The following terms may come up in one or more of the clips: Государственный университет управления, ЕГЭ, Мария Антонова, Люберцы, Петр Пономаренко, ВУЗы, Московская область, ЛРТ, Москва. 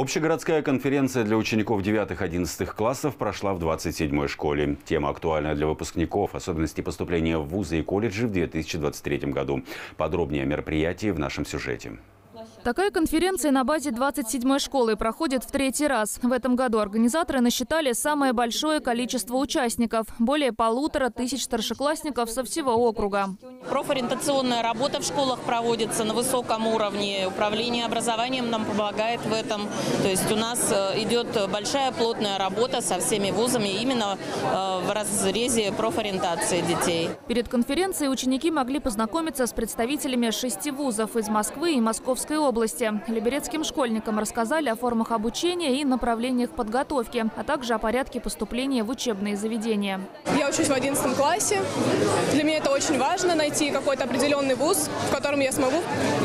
Общегородская конференция для учеников 9-11 классов прошла в 27-й школе. Тема актуальна для выпускников, особенности поступления в вузы и колледжи в 2023 году. Подробнее о мероприятии в нашем сюжете. Такая конференция на базе 27-й школы проходит в 3-й раз. В этом году организаторы насчитали самое большое количество участников – более 1500 старшеклассников со всего округа. Профориентационная работа в школах проводится на высоком уровне. Управление образованием нам помогает в этом. То есть у нас идет большая плотная работа со всеми вузами именно в разрезе профориентации детей. Перед конференцией ученики могли познакомиться с представителями 6 вузов из Москвы и Московской области. Люберецким школьникам рассказали о формах обучения и направлениях подготовки, а также о порядке поступления в учебные заведения. Я учусь в 11 классе. Для меня это очень важно – найти какой-то определенный вуз, в котором я смогу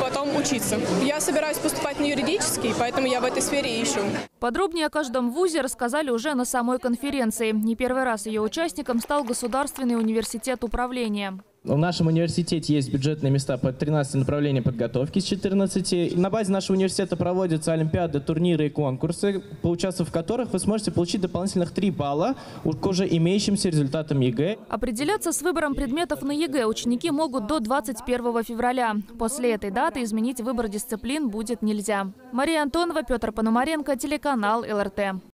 потом учиться. Я собираюсь поступать на юридический, поэтому я в этой сфере ищу. Подробнее о каждом вузе рассказали уже на самой конференции. Не первый раз ее участником стал Государственный университет управления. В нашем университете есть бюджетные места по 13 направлениям подготовки с 14. На базе нашего университета проводятся олимпиады, турниры и конкурсы, поучаствовав в которых вы сможете получить дополнительных 3 балла к уже имеющимся результатам ЕГЭ. Определяться с выбором предметов на ЕГЭ ученики могут до 21 февраля. После этой даты изменить выбор дисциплин будет нельзя. Мария Антонова, Петр Пономаренко, телеканал ЛРТ.